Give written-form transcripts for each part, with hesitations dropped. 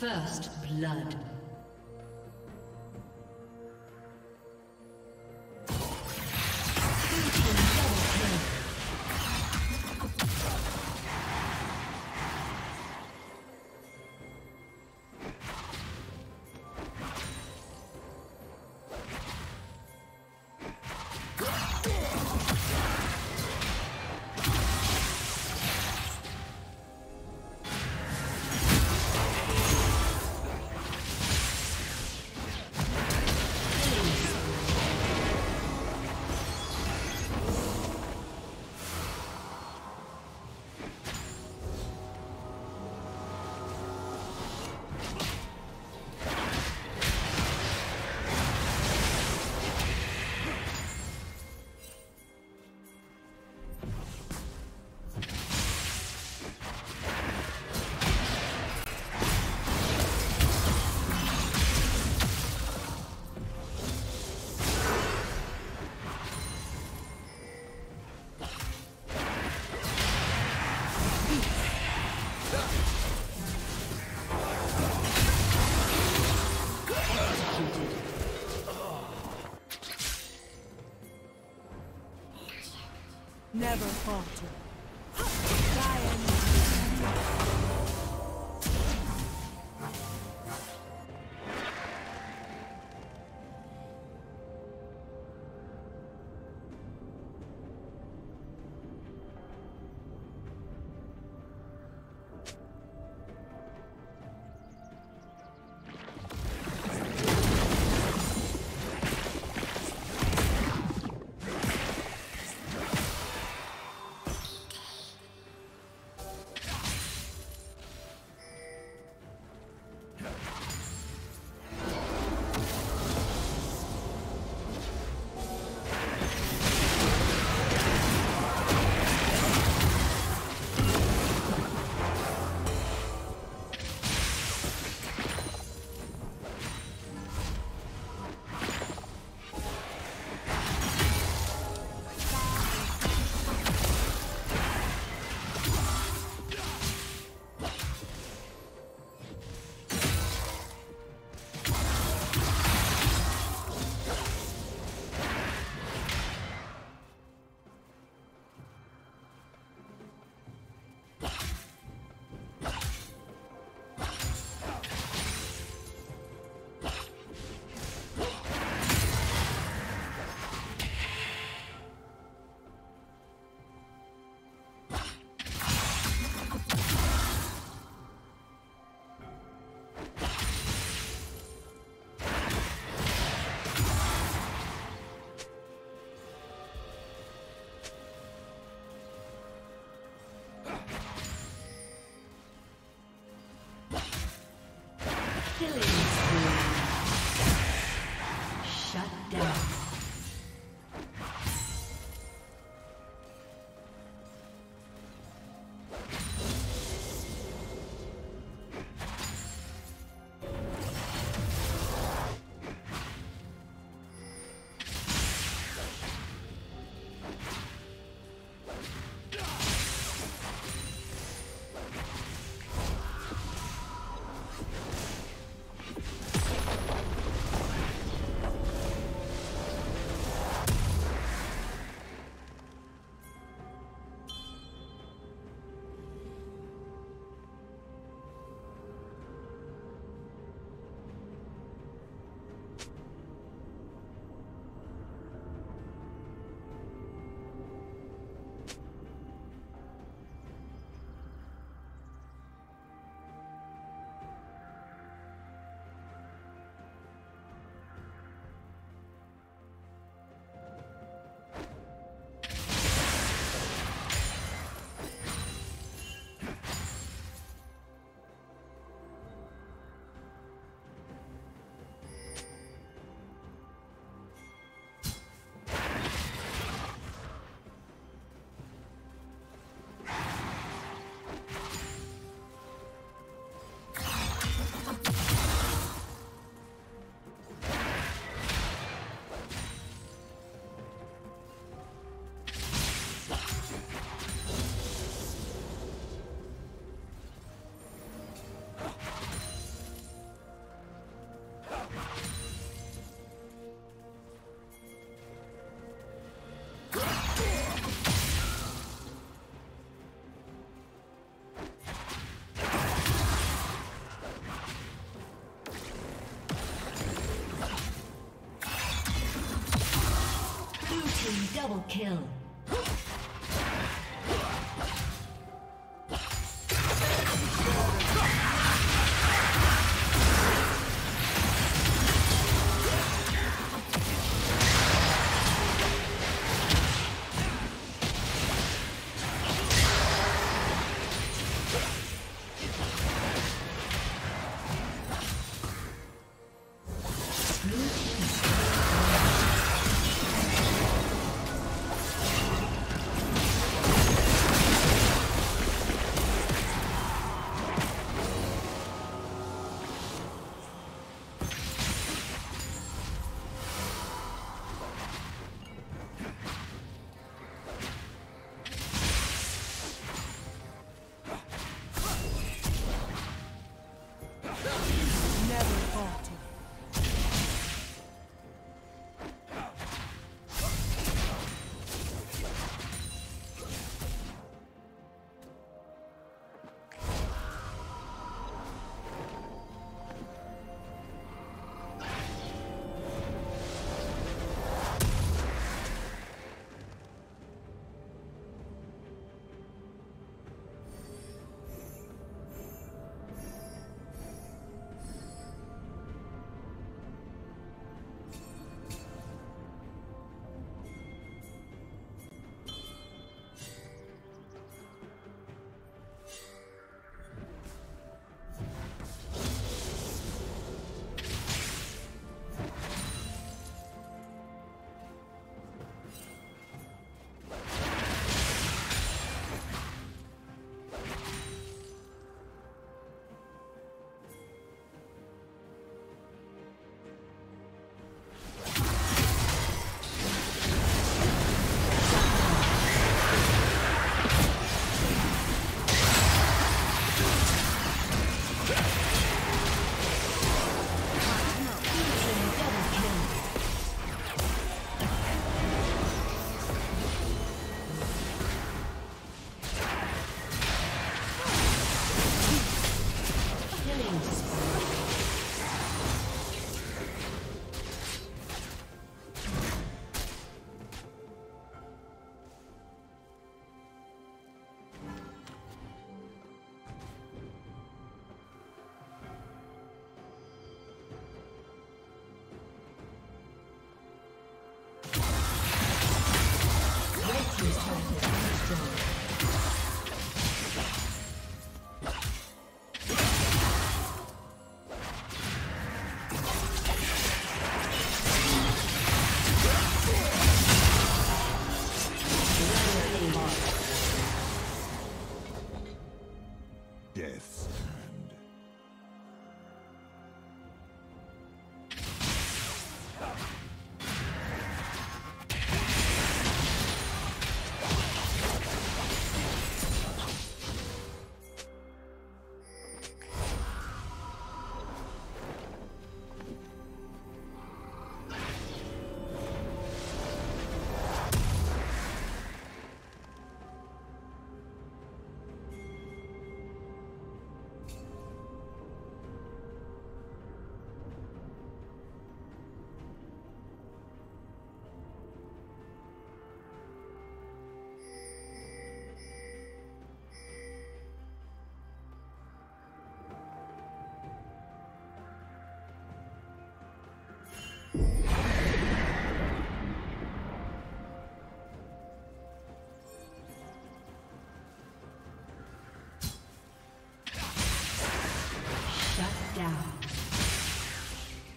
First blood. Never falter. Blue team double kill.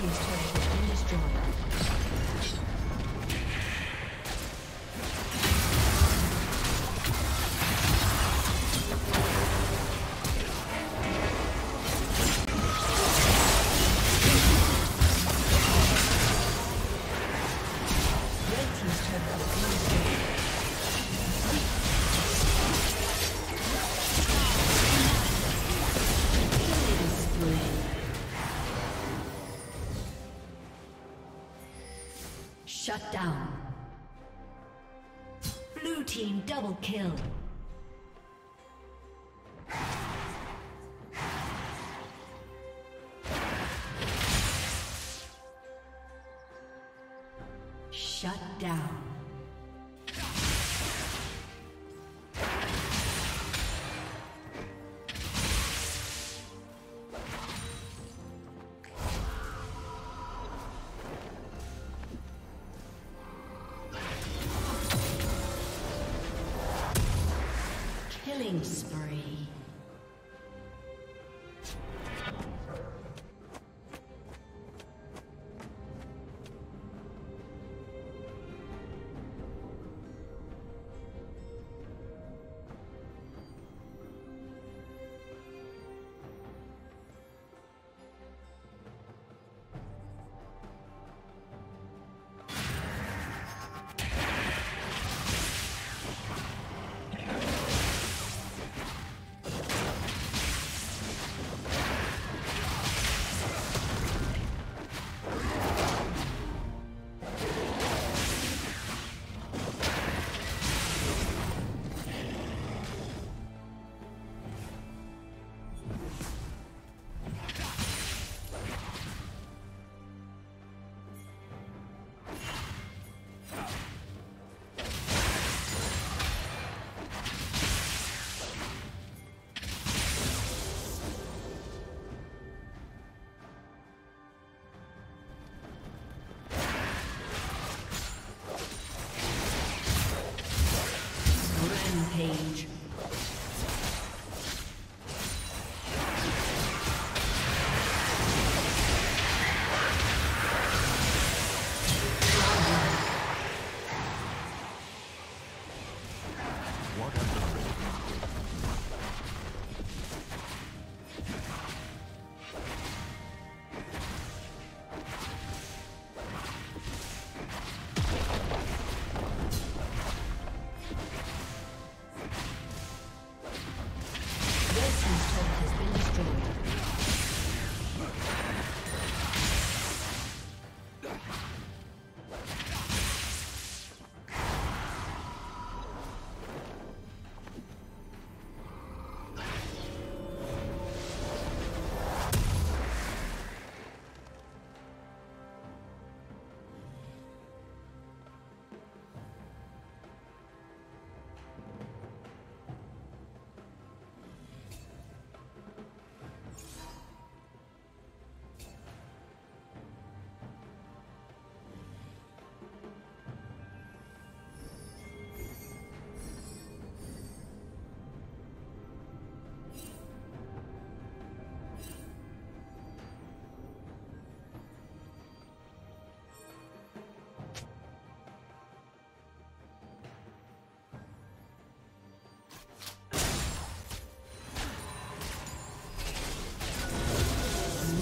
team's turret has been destroyed. Shut down. Blue team double kill. Shut down. Killing spree.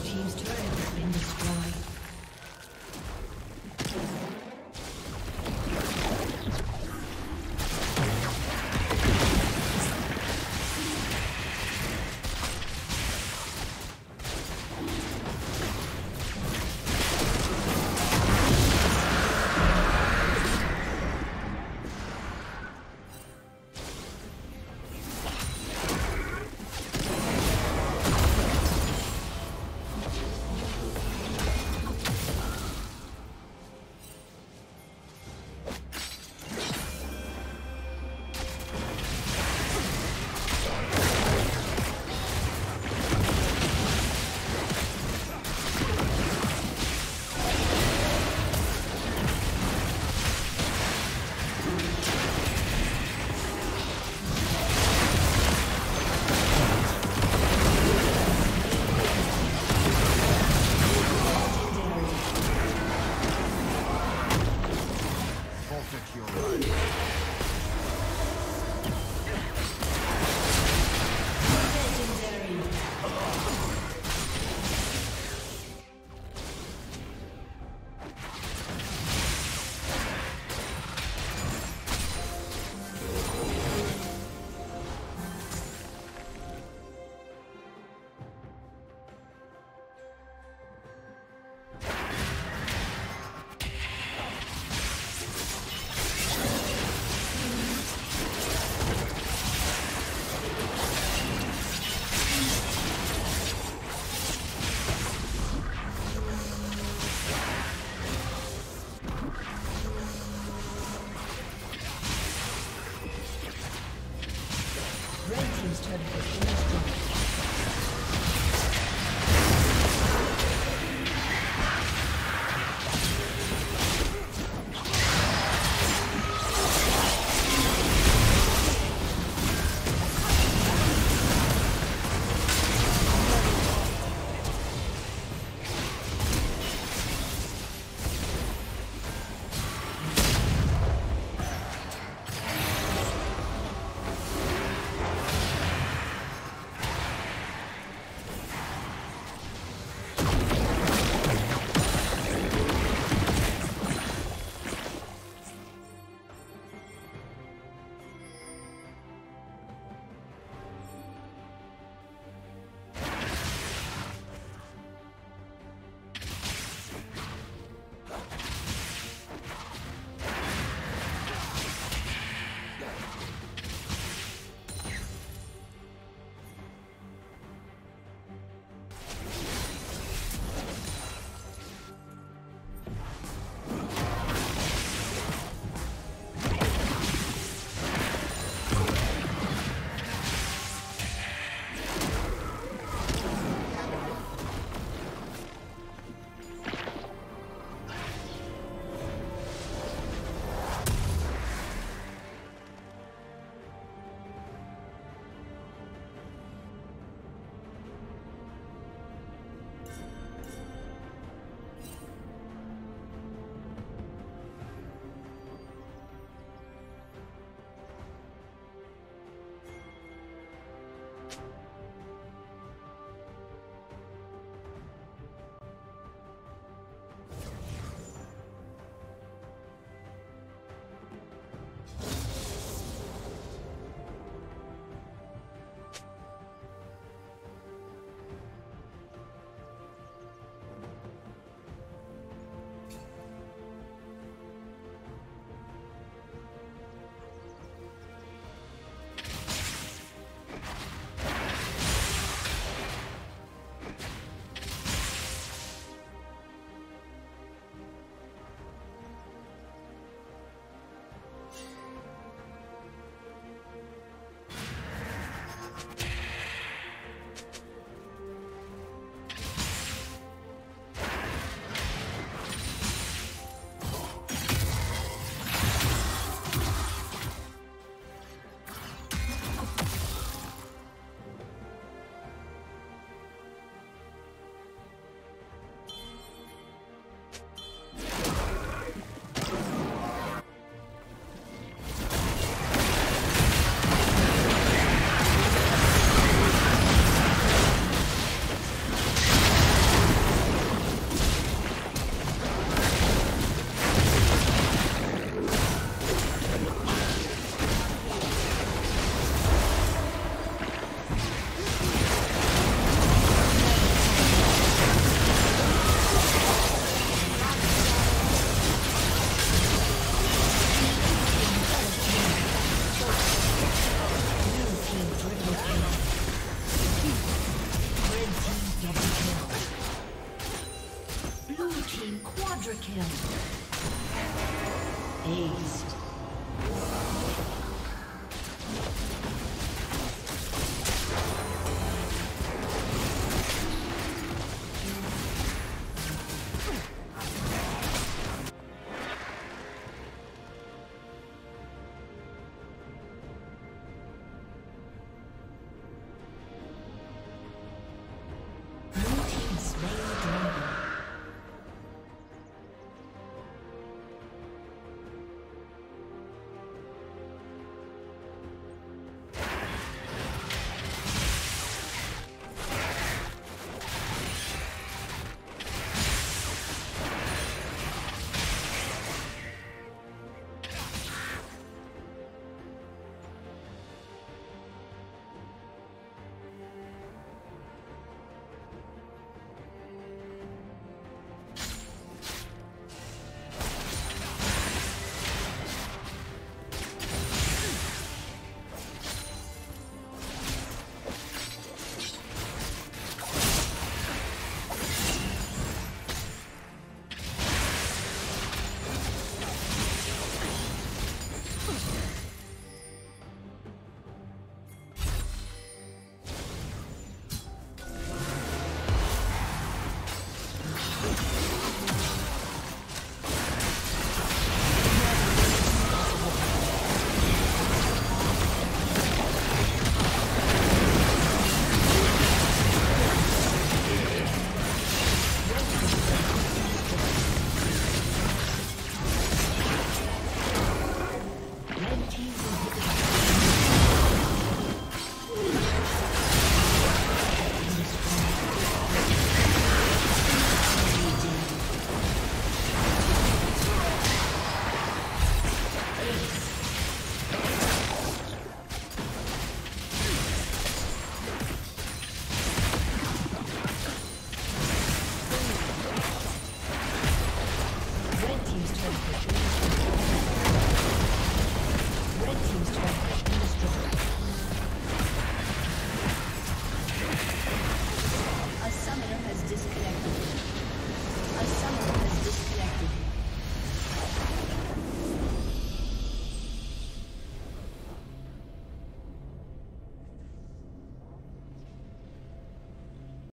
Team's turret has been destroyed.